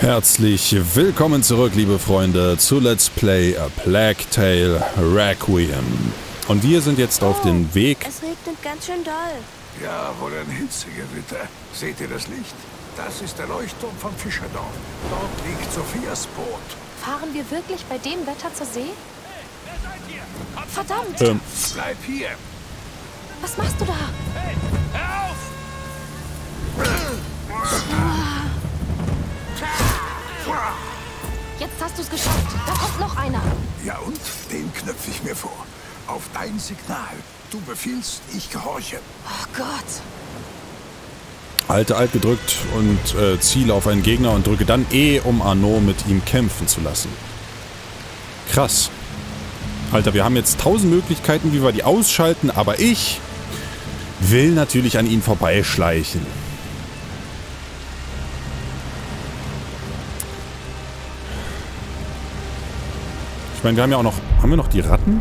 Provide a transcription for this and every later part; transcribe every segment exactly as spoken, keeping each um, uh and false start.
Herzlich willkommen zurück, liebe Freunde, zu Let's Play A Plague Tale: Requiem. Und wir sind jetzt auf dem Weg. Es regnet ganz schön doll. Ja, wohl ein Hitzegewitter. Seht ihr das Licht? Das ist der Leuchtturm von Fischerdorf. Dort liegt Sophias Boot. Fahren wir wirklich bei dem Wetter zur See? Hey, wer seid ihr? Verdammt! Ähm. Bleib hier! Was machst du da? Hey, hör auf! Jetzt hast du es geschafft. Da kommt noch einer. Ja und? Den knöpfe ich mir vor. Auf dein Signal. Du befiehlst, ich gehorche. Oh Gott. Halte Alt gedrückt und äh, ziele auf einen Gegner und drücke dann E, um Arno mit ihm kämpfen zu lassen. Krass. Alter, wir haben jetzt tausend Möglichkeiten, wie wir die ausschalten, aber ich will natürlich an ihnen vorbeischleichen. Ich meine, wir haben ja auch noch... Haben wir noch die Ratten?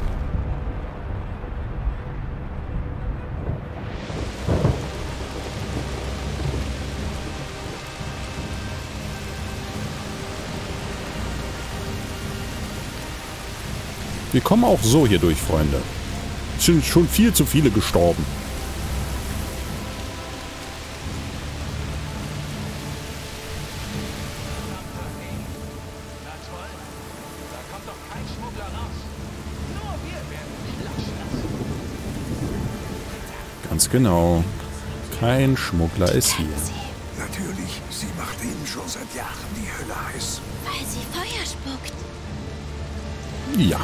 Wir kommen auch so hier durch, Freunde. Es sind schon viel zu viele gestorben. Genau. Kein Schmuggler ist hier. Natürlich, sie macht ihnen schon seit Jahren die Hölle heiß. Weil sie Feuer spuckt. Ja.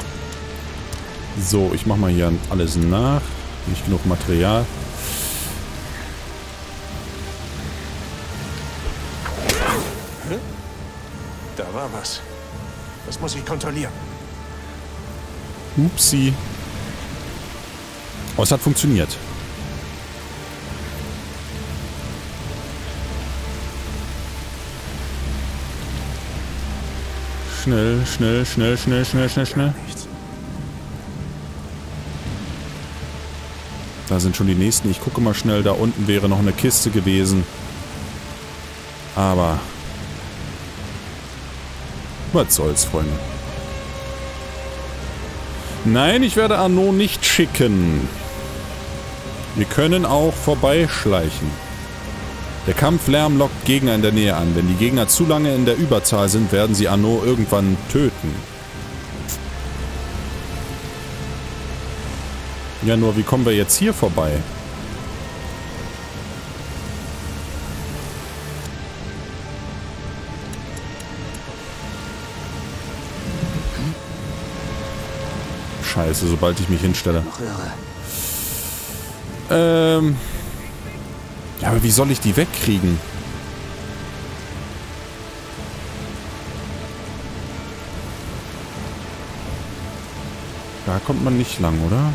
So, ich mach mal hier alles nach. Nicht genug Material. Da war was. Das muss ich kontrollieren. Upsi. Oh, es hat funktioniert. Schnell, schnell, schnell, schnell, schnell, schnell, schnell. Da sind schon die nächsten. Ich gucke mal schnell. Da unten wäre noch eine Kiste gewesen. Aber... Was soll's, Freunde? Nein, ich werde Arno nicht schicken. Wir können auch vorbeischleichen. Der Kampflärm lockt Gegner in der Nähe an. Wenn die Gegner zu lange in der Überzahl sind, werden sie Arno irgendwann töten. Ja, nur wie kommen wir jetzt hier vorbei? Scheiße, sobald ich mich hinstelle. Ähm... Ja, aber wie soll ich die wegkriegen? Da kommt man nicht lang, oder?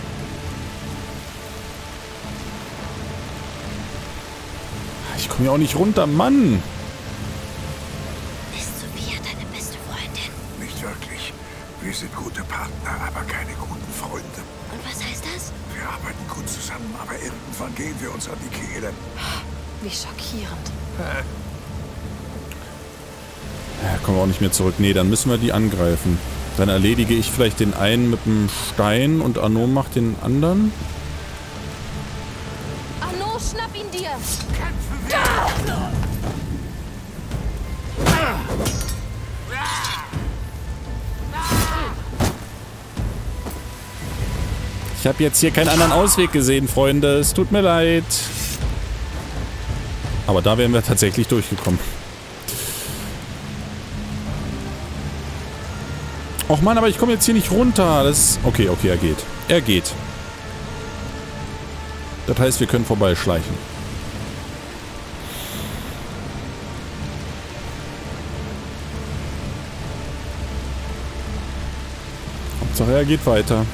Ich komme ja auch nicht runter, Mann! Ist Sophia deine beste Freundin? Nicht wirklich. Wir sind gute Partner, aber keine guten Freunde. Und was heißt das? Wir arbeiten gut zusammen, aber irgendwann gehen wir uns an die Kehle. Wie schockierend. Ja, kommen wir auch nicht mehr zurück. Nee, dann müssen wir die angreifen. Dann erledige ich vielleicht den einen mit dem Stein und Arno macht den anderen. Arno, schnapp ihn dir! Ich habe jetzt hier keinen anderen Ausweg gesehen, Freunde. Es tut mir leid. Aber da wären wir tatsächlich durchgekommen. Och Mann, aber ich komme jetzt hier nicht runter. Das okay, okay, er geht. Er geht. Das heißt, wir können vorbeischleichen. Hauptsache, er geht weiter.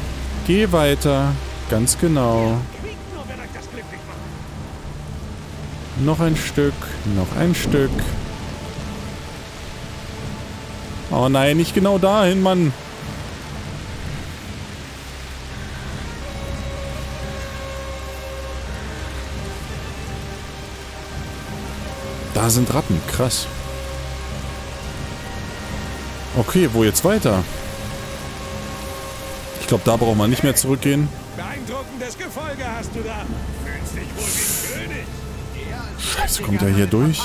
Geh weiter. Ganz genau. Noch ein Stück. Noch ein Stück. Oh nein, nicht genau dahin, Mann. Da sind Ratten. Krass. Okay, wo jetzt weiter? Ich glaube, da brauchen wir nicht mehr zurückgehen. Beeindruckendes Gefolge hast du da. Fühlst dich wohl wie ein König. Scheiße, kommt er hier durch?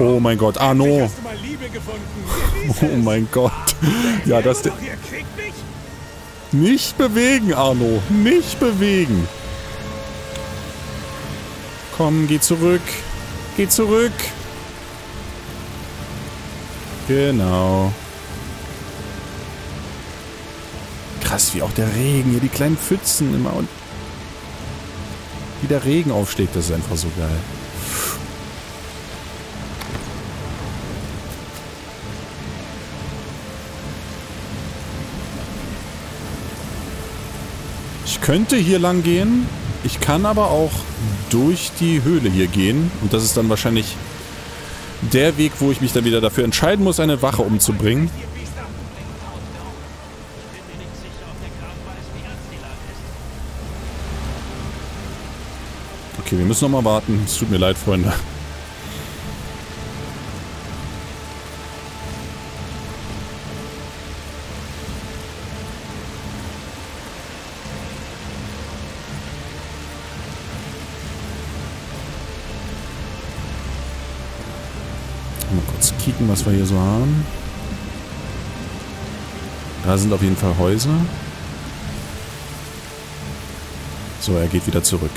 Oh mein Gott, Arno! Oh mein Gott. Ja, das... Nicht bewegen, Arno! Nicht bewegen! Komm, geh zurück! Geh zurück! Genau. Krass, wie auch der Regen hier, die kleinen Pfützen immer und... Wie der Regen aufschlägt, das ist einfach so geil. Ich könnte hier lang gehen. Ich kann aber auch durch die Höhle hier gehen. Und das ist dann wahrscheinlich der Weg, wo ich mich dann wieder dafür entscheiden muss, eine Wache umzubringen. Okay, wir müssen noch mal warten. Es tut mir leid, Freunde. Mal kurz kicken, was wir hier so haben. Da sind auf jeden Fall Häuser. So, er geht wieder zurück.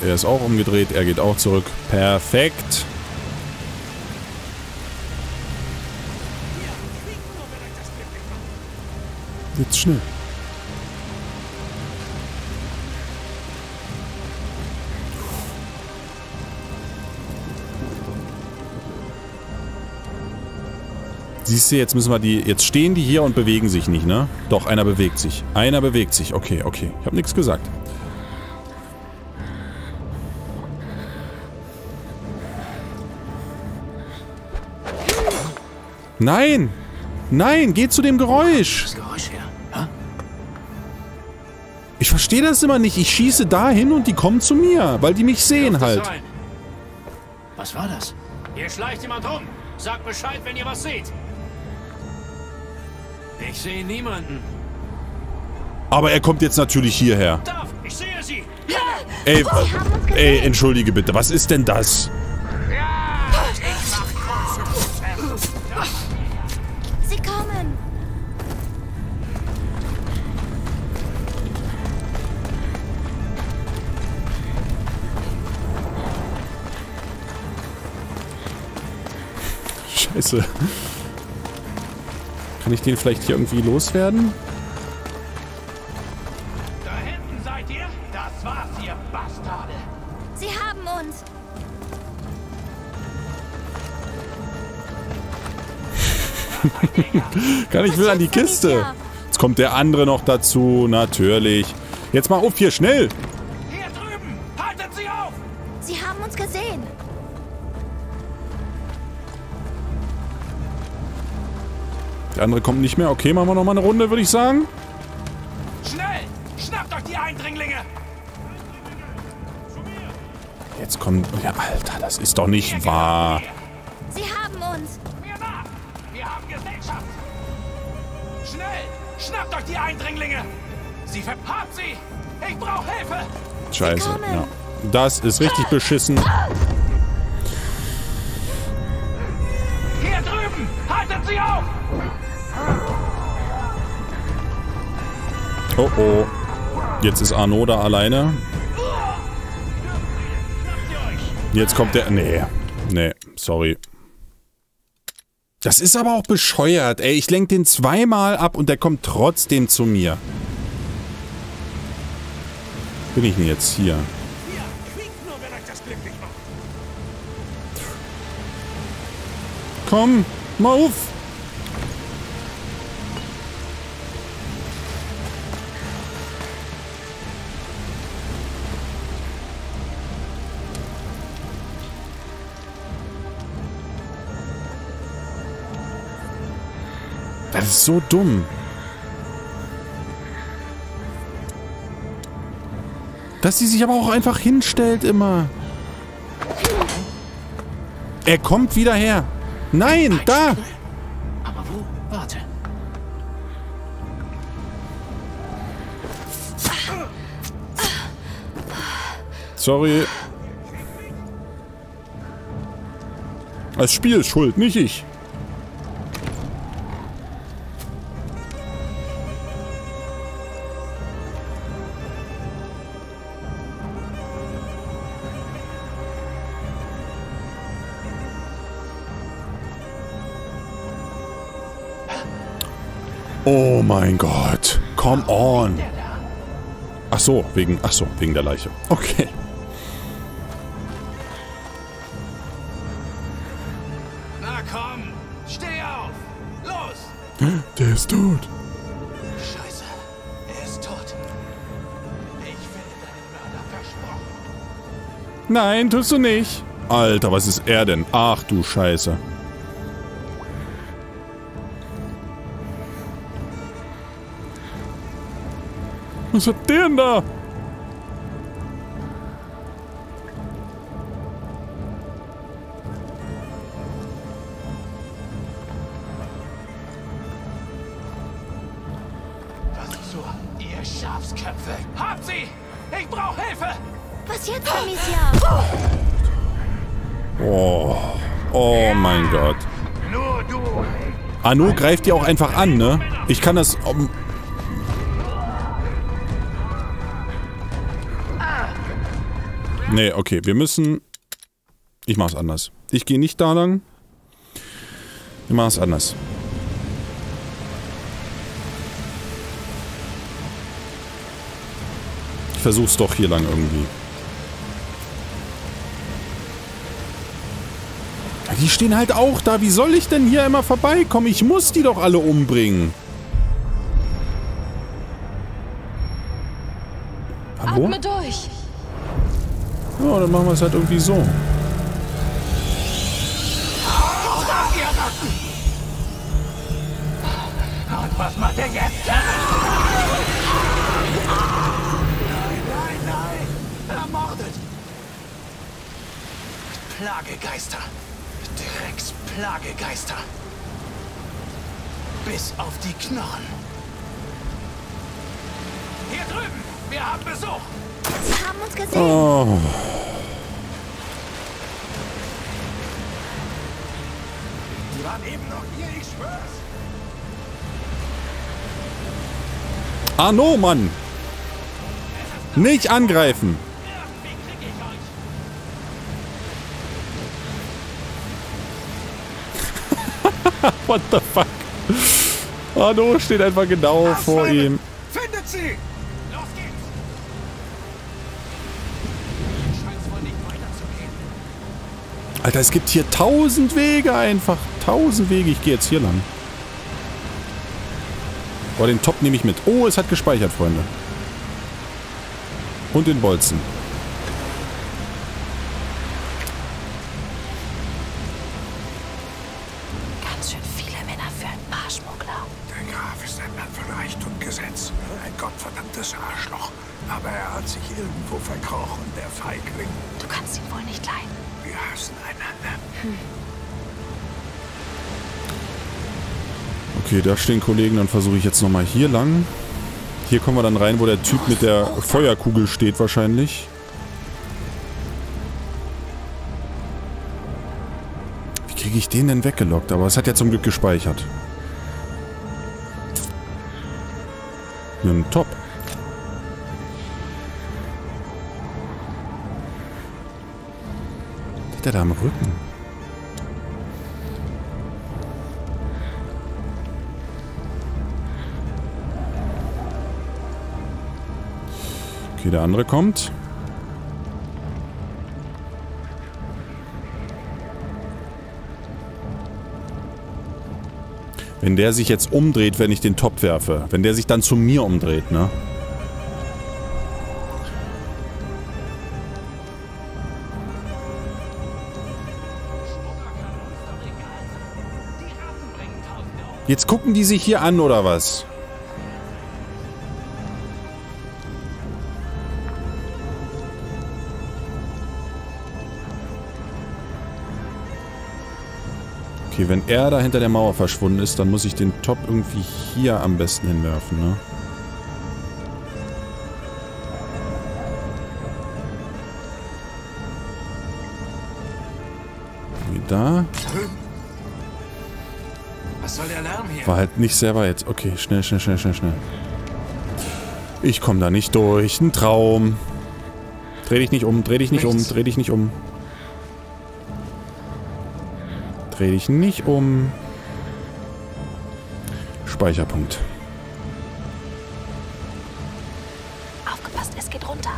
Er ist auch umgedreht, er geht auch zurück. Perfekt. Jetzt schnell. Siehst du, jetzt müssen wir die... Jetzt stehen die hier und bewegen sich nicht, ne? Doch, einer bewegt sich. Einer bewegt sich. Okay, okay. Ich habe nichts gesagt. Nein! Nein, geh zu dem Geräusch! Das Geräusch her, ha? Ich verstehe das immer nicht. Ich schieße da hin und die kommen zu mir, weil die mich sehen halt. Sein. Was war das? Hier schleicht jemand rum. Sagt Bescheid, wenn ihr was seht. Ich sehe niemanden. Aber er kommt jetzt natürlich hierher. Darf, ich sehe sie. Ja. Ey, oh, ey, entschuldige bitte. Was ist denn das? Scheiße. Kann ich den vielleicht hier irgendwie loswerden? Da hinten seid ihr? Das war's, ihr Bastarde. Sie haben uns. Kann ich will an die Kiste. Jetzt kommt der andere noch dazu, natürlich. Jetzt mal auf hier, schnell! Hier drüben! Haltet sie auf! Sie haben uns gesehen. Der andere kommt nicht mehr. Okay, machen wir noch mal eine Runde, würde ich sagen. Schnell! Schnappt euch die Eindringlinge! Jetzt kommt... Ja, Alter, das ist doch nicht wahr. Sie haben uns. Mir nach! Wir haben Gesellschaft! Schnell! Schnappt euch die Eindringlinge! Sie verpappt sie! Ich brauche Hilfe! Scheiße, ja. Das ist richtig beschissen. Hier drüben! Haltet sie auf! Oh oh. Jetzt ist Arno da alleine. Jetzt kommt der... Nee. Nee, sorry. Das ist aber auch bescheuert, ey. Ich lenke den zweimal ab und der kommt trotzdem zu mir. Bin ich denn jetzt hier? Komm, mal auf! Das ist so dumm. Dass sie sich aber auch einfach hinstellt immer. Er kommt wieder her. Nein, da! Warte. Sorry. Das Spiel ist schuld, nicht ich. Oh mein Gott. Come on. Ach so, wegen, ach so, wegen der Leiche. Okay. Na komm, steh auf. Los. Der ist tot. Scheiße. Er ist tot. Ich finde deinen Mörder versprochen. Nein, tust du nicht. Alter, was ist er denn? Ach du Scheiße. Was hat der denn da? Was ist so? Ihr Schafsköpfe! Habt sie! Ich brauche Hilfe! Was jetzt, Misia? Oh, oh mein Gott. Nur du. Arno greift die auch einfach an, ne? Ich kann das... Um Nee, okay, wir müssen... Ich mach's anders. Ich gehe nicht da lang. Ich mach's anders. Ich versuch's doch hier lang irgendwie. Die stehen halt auch da. Wie soll ich denn hier immer vorbeikommen? Ich muss die doch alle umbringen. Hallo? Atme durch. Ja, dann machen wir es halt irgendwie so. Und was macht er jetzt? Nein, nein, nein! Ermordet! Plagegeister! Drecksplagegeister! Bis auf die Knochen! Hier drüben! Wir haben Besuch! Sie haben uns gesehen. Oh. Die waren eben noch hier, ich schwör's. Arno, Mann! Nicht angreifen! Irgendwie krieg ich euch. What the fuck? Arno steht einfach genau Ach, vor Schweine. ihm. Findet sie! Alter, es gibt hier tausend Wege einfach. Tausend Wege. Ich gehe jetzt hier lang. Oh, den Top nehme ich mit. Oh, es hat gespeichert, Freunde. Und den Bolzen. Ganz schön viele Männer für ein paar Schmuggler. Der Graf ist ein Mann von Recht und Gesetz. Ein gottverdammtes Arschloch. Aber er hat sich irgendwo verkrochen, der Feigling. Du kannst ihn wohl nicht leiden. Okay, da stehen Kollegen, dann versuche ich jetzt nochmal hier lang. Hier kommen wir dann rein, wo der Typ mit der Feuerkugel steht wahrscheinlich. Wie kriege ich den denn weggelockt? Aber es hat ja zum Glück gespeichert. Einen Top. Der da am Rücken. Okay, der andere kommt. Wenn der sich jetzt umdreht, wenn ich den Topf werfe. Wenn der sich dann zu mir umdreht, ne? Jetzt gucken die sich hier an, oder was? Okay, wenn er da hinter der Mauer verschwunden ist, dann muss ich den Top irgendwie hier am besten hinwerfen, ne? Wie da? Was soll der Alarm hier? War halt nicht sehr weit. Okay, schnell, schnell, schnell, schnell, schnell. Ich komme da nicht durch. Ein Traum. Dreh dich nicht um, dreh dich nicht um, dreh dich nicht um. Dreh dich nicht um. Speicherpunkt. Aufgepasst, es geht runter.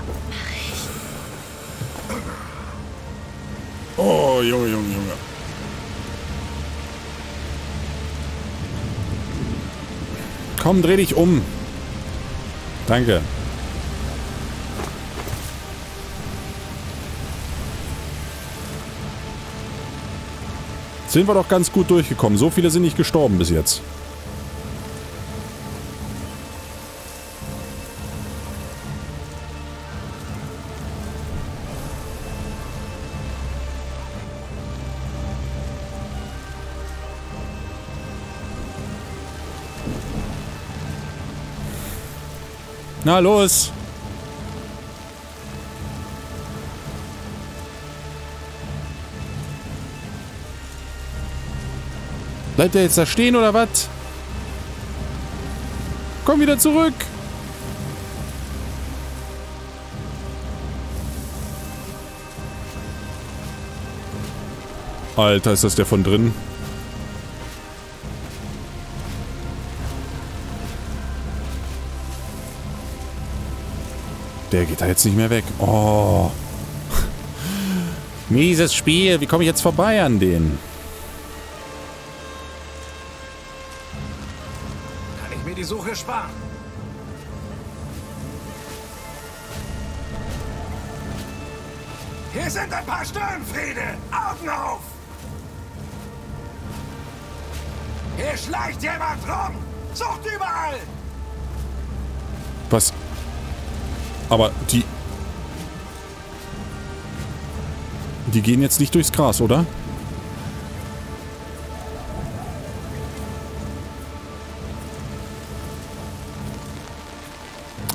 Oh, Junge, Junge, Junge. Komm, dreh dich um. Danke. Sind wir doch ganz gut durchgekommen. So viele sind nicht gestorben bis jetzt. Na los! Bleibt der jetzt da stehen oder was? Komm wieder zurück! Alter, ist das der von drin? Der geht da jetzt nicht mehr weg. Oh. Mieses Spiel. Wie komme ich jetzt vorbei an den? Kann ich mir die Suche sparen? Hier sind ein paar Störenfriede. Augen auf! Hier schleicht jemand rum. Sucht überall! Was? Aber die... Die gehen jetzt nicht durchs Gras, oder?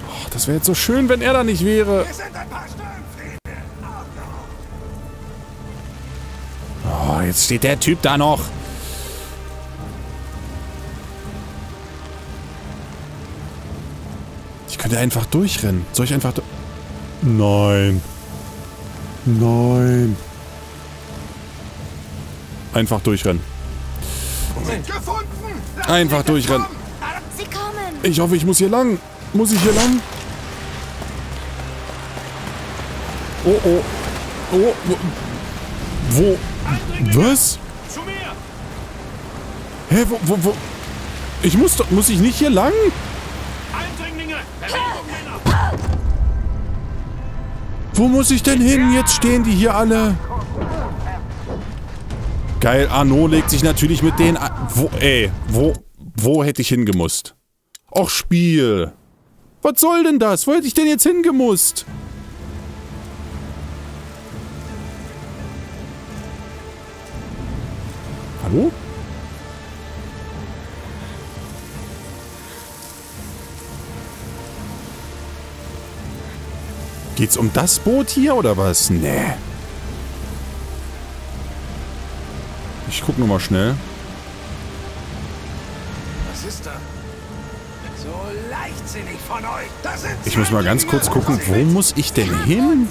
Oh, das wäre jetzt so schön, wenn er da nicht wäre. Oh, jetzt steht der Typ da noch. Könnte einfach durchrennen. Soll ich einfach durch... Nein. Nein. Einfach durchrennen. Einfach durchrennen. Ich hoffe, ich muss hier lang. Muss ich hier lang? Oh, oh. Oh. Wo? Was? Hä? Wo, wo, wo? Ich muss doch... Muss ich nicht hier lang? Wo muss ich denn hin? Jetzt stehen die hier alle. Geil, Arno legt sich natürlich mit denen an. Wo, ey, wo, wo hätte ich hingemusst? Och, Spiel. Was soll denn das? Wo hätte ich denn jetzt hingemusst? Hallo? Geht's um das Boot hier, oder was? Nee. Ich guck nur mal schnell. Was ist da? So leichtsinnig von euch. Das sind ich muss mal ganz kurz gucken, wo muss ich denn hin?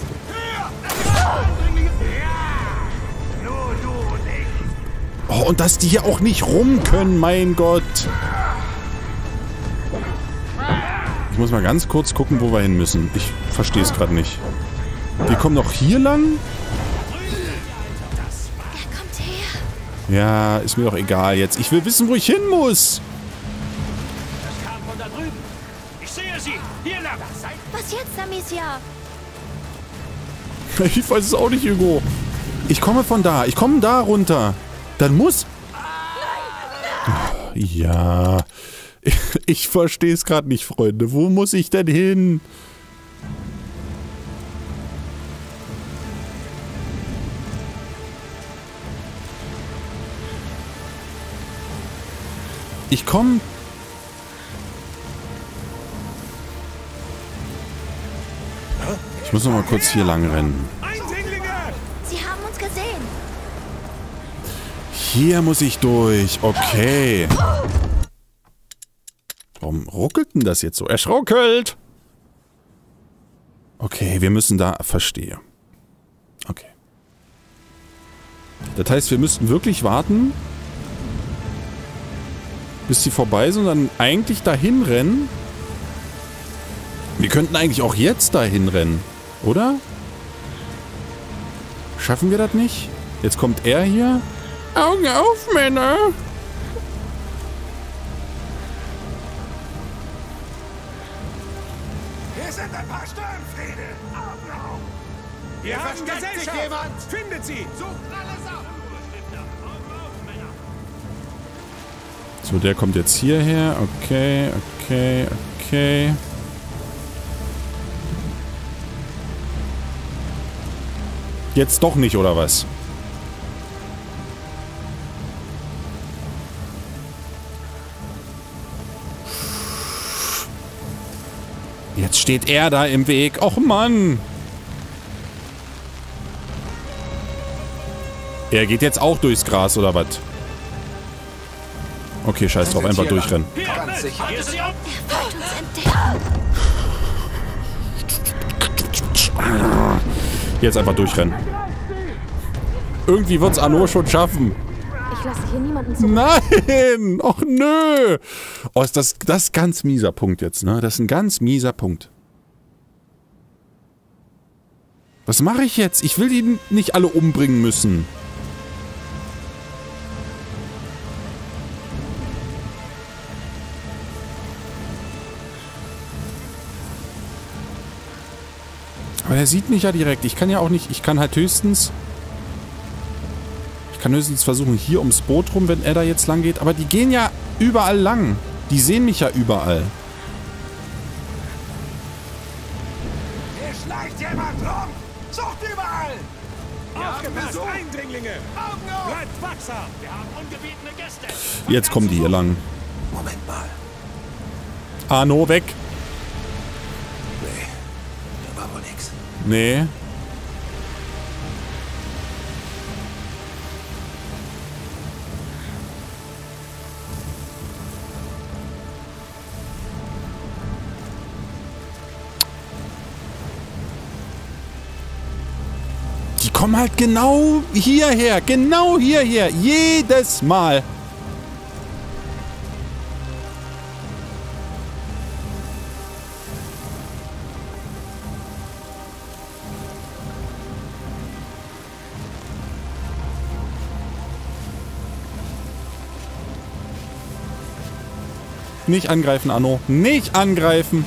Oh, und dass die hier auch nicht rum können, mein Gott. Ich muss mal ganz kurz gucken, wo wir hin müssen. Ich verstehe es gerade nicht. Wir kommen noch hier lang? Er kommt her. Ja, ist mir doch egal jetzt. Ich will wissen, wo ich hin muss. Das kam von da drüben. Ich sehe sie. Hier lang. Was jetzt, Misia? Ich weiß es auch nicht, Hugo. Ich komme von da. Ich komme da runter. Dann muss... Nein, nein. Ja... Ich verstehe es gerade nicht, Freunde. Wo muss ich denn hin? Ich komme. Ich muss noch mal kurz hier lang rennen. Sie haben uns gesehen. Hier muss ich durch. Okay. Warum ruckelt denn das jetzt so? Es ruckelt. Okay, wir müssen da... Verstehe. Okay. Das heißt, wir müssten wirklich warten, bis die vorbei sind und dann eigentlich dahin rennen. Wir könnten eigentlich auch jetzt dahin rennen, oder? Schaffen wir das nicht? Jetzt kommt er hier. Augen auf, Männer! Hier sind ein paar Sturmfriede! Augen auf! Hier versteckt sich jemand! Findet sie! Sucht alles ab! So, der kommt jetzt hierher. Okay, okay, okay. Jetzt doch nicht, oder was? Jetzt steht er da im Weg. Och Mann! Er geht jetzt auch durchs Gras, oder was? Okay, scheiß drauf, einfach durchrennen. Jetzt einfach durchrennen. Irgendwie wird's Arno schon schaffen. Ich lasse hier niemanden zurück. Nein! Och nö! Oh, ist das, das ist ganz mieser Punkt jetzt, ne? Das ist ein ganz mieser Punkt. Was mache ich jetzt? Ich will die nicht alle umbringen müssen. Aber er sieht mich ja direkt. Ich kann ja auch nicht... Ich kann halt höchstens... Ich kann höchstens versuchen, hier ums Boot rum, wenn er da jetzt lang geht. Aber die gehen ja überall lang. Die sehen mich ja überall. Hier schleicht jemand rum. Sucht überall. Aufgepasst, Eindringlinge. Augen auf. Bleibt wachsam. Wir haben ungebetene Gäste. Jetzt kommen die hier lang. Moment mal. Arno, weg. Nee. Die kommen halt genau hierher. Genau hierher. Jedes Mal. Nicht angreifen, Arno. Nicht angreifen!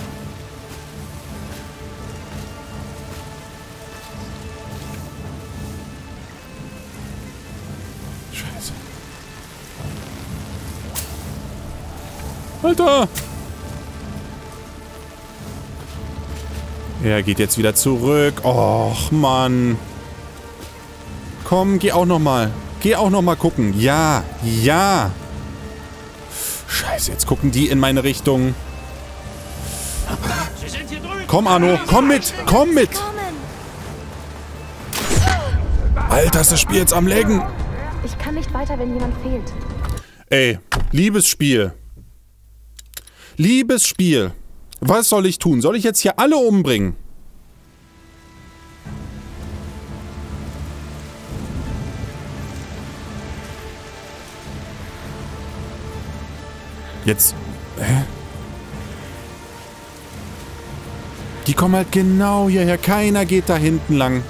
Scheiße. Alter! Er geht jetzt wieder zurück. Och, Mann. Komm, geh auch nochmal. Geh auch nochmal gucken. Ja, ja! Scheiße, jetzt gucken die in meine Richtung. Komm, Arno, komm mit, komm mit! Alter, ist das Spiel jetzt am Laggen? Ich kann nicht weiter, wenn jemand fehlt. Ey, liebes Spiel. Liebes Spiel. Was soll ich tun? Soll ich jetzt hier alle umbringen? Jetzt... Hä? Die kommen halt genau hierher. Keiner geht da hinten lang.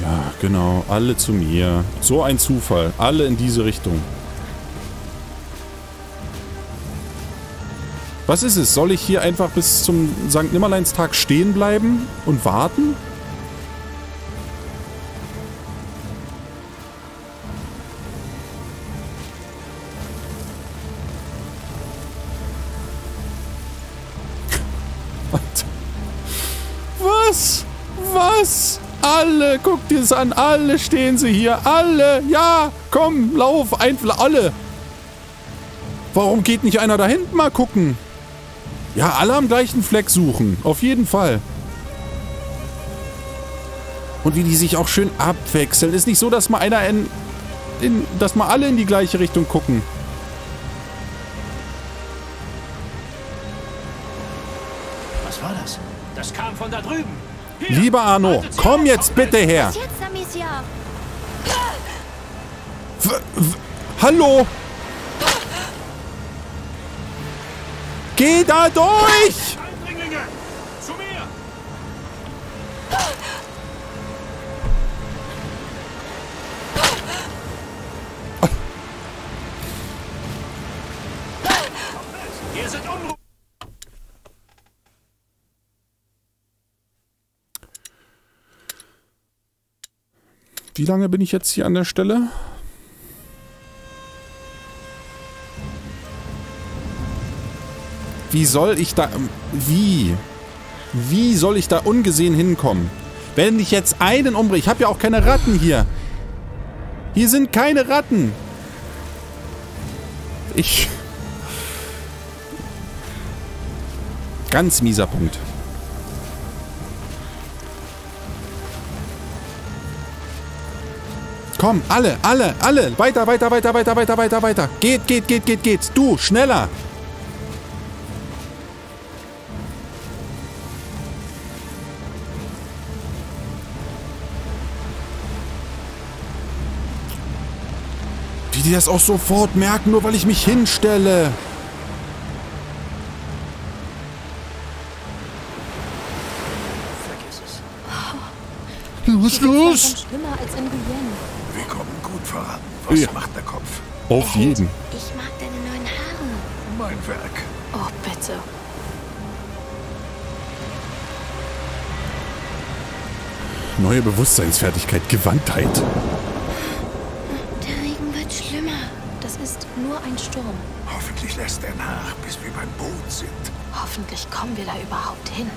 Ja, genau. Alle zu mir. So ein Zufall. Alle in diese Richtung. Was ist es? Soll ich hier einfach bis zum Sankt Nimmerleinstag stehen bleiben und warten? Was? Was? Alle, guck dir das an. Alle stehen sie hier. Alle. Ja, komm, lauf. Einfach alle. Warum geht nicht einer da hinten mal gucken? Ja, alle am gleichen Fleck suchen. Auf jeden Fall. Und wie die sich auch schön abwechseln. Ist nicht so, dass mal einer in, in dass mal alle in die gleiche Richtung gucken. Was war das? Das kam von da drüben. Hier, lieber Arno, komm jetzt bitte her. Jetzt, hallo? Geh da durch! Zu mir! Wie lange bin ich jetzt hier an der Stelle? Wie soll ich da... Wie? Wie soll ich da ungesehen hinkommen? Wenn ich jetzt einen umbringe... Ich habe ja auch keine Ratten hier. Hier sind keine Ratten. Ich... Ganz mieser Punkt. Komm, alle, alle, alle. Weiter, weiter, weiter, weiter, weiter, weiter, weiter. Geht, geht, geht, geht, geht. Du, schneller. Die das auch sofort merken, nur weil ich mich hinstelle. Vergiss es. Los, los! Schlimmer als in Guyenne. Wir kommen gut voran. Was ja. macht der Kopf? Auf jeden. Ich mag deine neuen Haare. Mein Werk. Oh, bitte. Neue Bewusstseinsfertigkeit, Gewandtheit. Nur ein Sturm. Hoffentlich lässt er nach, bis wir beim Boot sind. Hoffentlich kommen wir da überhaupt hin.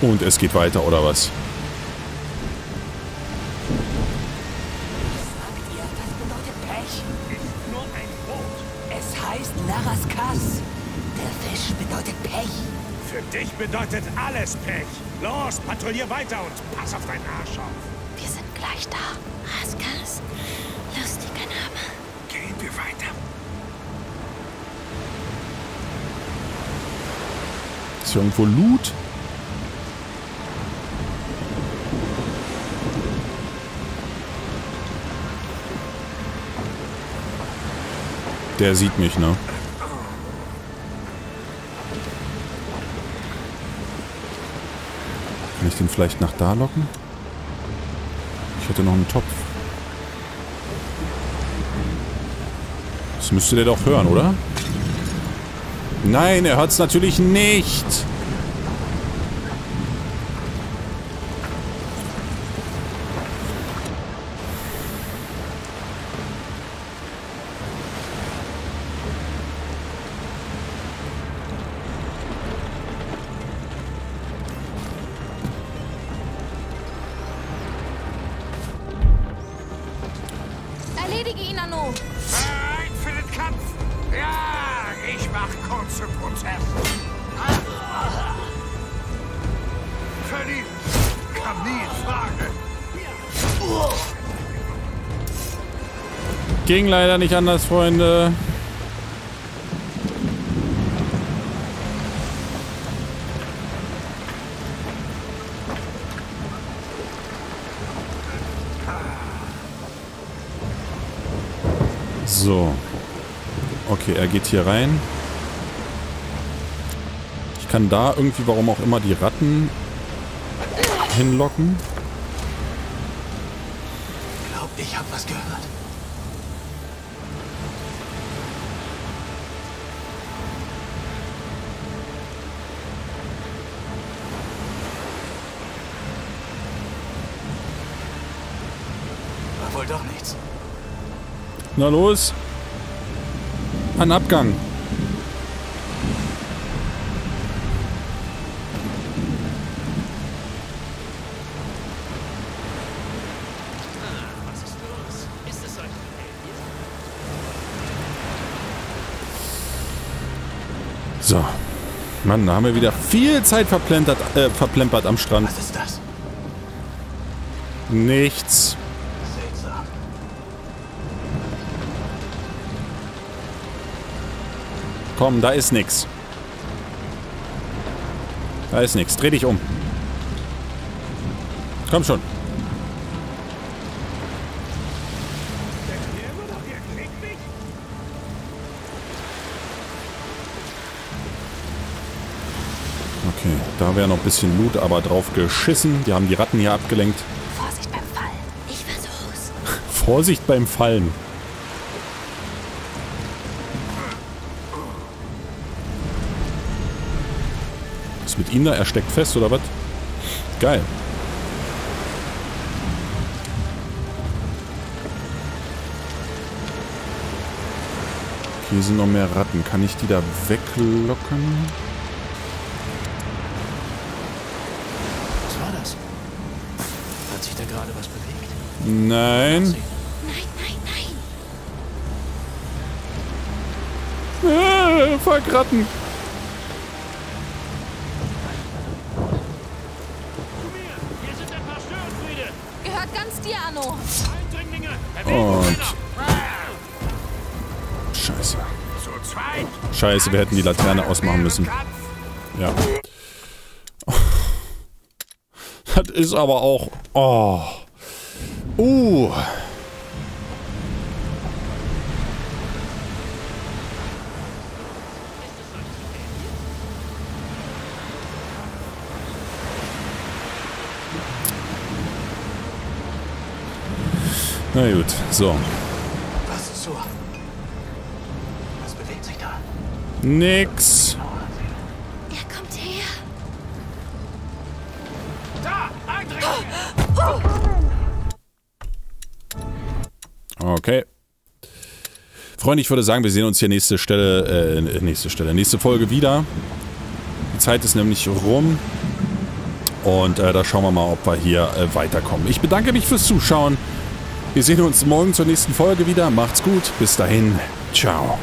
Und es geht weiter, oder was? Sagt ihr, das bedeutet Pech? Ist nur ein Boot. Es heißt La Rascasse. Der Fisch bedeutet Pech. Für dich bedeutet alles Pech. Los, patrouillier weiter und pass auf deinen Arsch auf. Wir sind gleich da. Rascasse. Lustiger Name. Gehen wir weiter. Ist hier irgendwo Loot? Der sieht mich, ne? Kann ich den vielleicht nach da locken? Ich hätte noch einen Topf. Das müsste der doch hören, oder? Nein, er hört es natürlich nicht. Erledige ihn, Arno. Ja, ich mach kurze Prozesse. Verliebt kam nie in Frage. Ging leider nicht anders, Freunde. So. Okay, er geht hier rein. Ich kann da irgendwie, warum auch immer, die Ratten hinlocken. Ich glaube, ich habe was gehört. War wohl doch nichts. Na los! An Abgang. Was ist los? Ist es euch? So. Mann, da haben wir wieder viel Zeit verplempert, äh, verplempert am Strand. Was ist das? Nichts. Komm, da ist nichts. Da ist nichts. Dreh dich um. Komm schon. Okay, da wäre noch ein bisschen Loot, aber drauf geschissen. Die haben die Ratten hier abgelenkt. Vorsicht beim Fallen. Ich versuch's. Vorsicht beim Fallen. Was mit ihm da? Er steckt fest, oder was? Geil. Hier sind noch mehr Ratten. Kann ich die da weglocken? Was war das? Hat sich da gerade was bewegt? Nein. Nein, nein, nein. Ah, fuck, Ratten. Hier sind ein paar Störenfriede. Gehört ganz dir, Arno. Und... Scheiße. Scheiße, wir hätten die Laterne ausmachen müssen. Ja. Das ist aber auch... Oh. Uh. Na gut, so. Nix. Er kommt her. Da, okay. Freunde, ich würde sagen, wir sehen uns hier nächste Stelle, äh, nächste Stelle, nächste Folge wieder. Die Zeit ist nämlich rum. Und äh, da schauen wir mal, ob wir hier äh, weiterkommen. Ich bedanke mich fürs Zuschauen. Wir sehen uns morgen zur nächsten Folge wieder. Macht's gut. Bis dahin. Ciao.